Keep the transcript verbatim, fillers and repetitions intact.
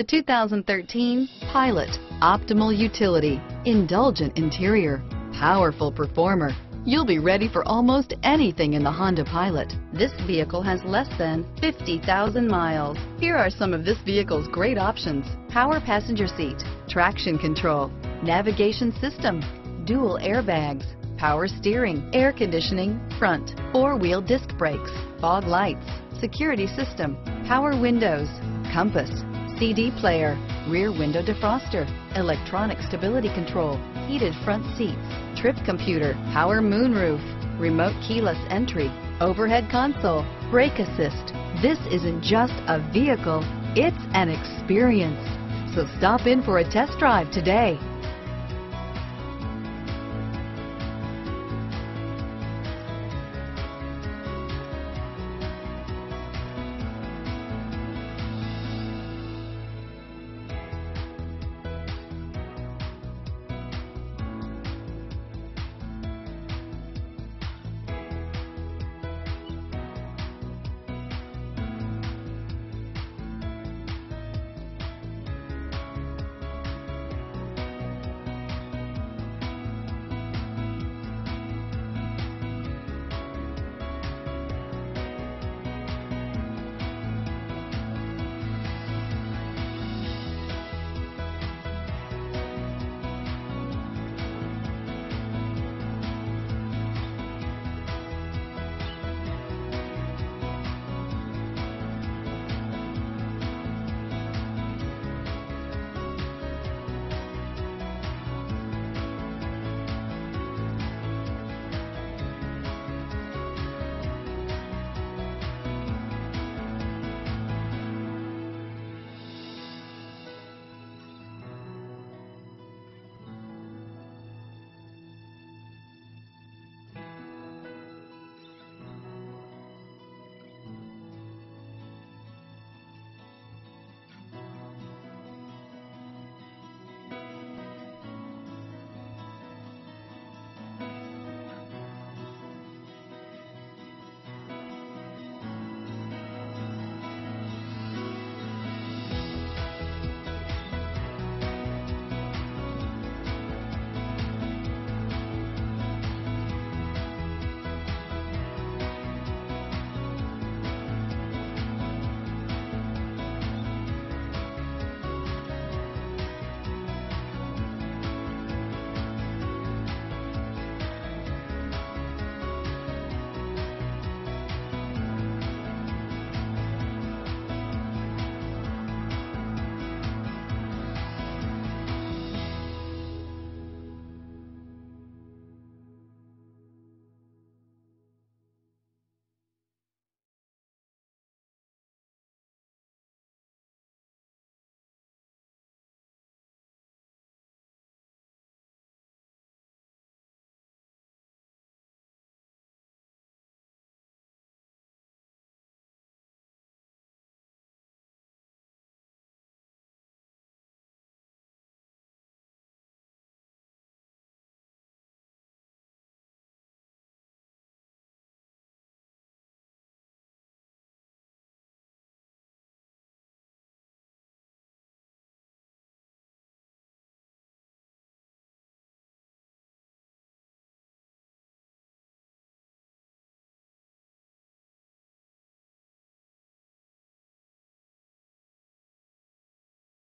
The two thousand thirteen Pilot, optimal utility, indulgent interior, powerful performer. You'll be ready for almost anything in the Honda Pilot. This vehicle has less than fifty thousand miles. Here are some of this vehicle's great options: power passenger seat, traction control, navigation system, dual airbags, power steering, air conditioning, front, four-wheel disc brakes, fog lights, security system, power windows, compass, C D player, rear window defroster, electronic stability control, heated front seats, trip computer, power moonroof, remote keyless entry, overhead console, brake assist. This isn't just a vehicle, it's an experience. So stop in for a test drive today.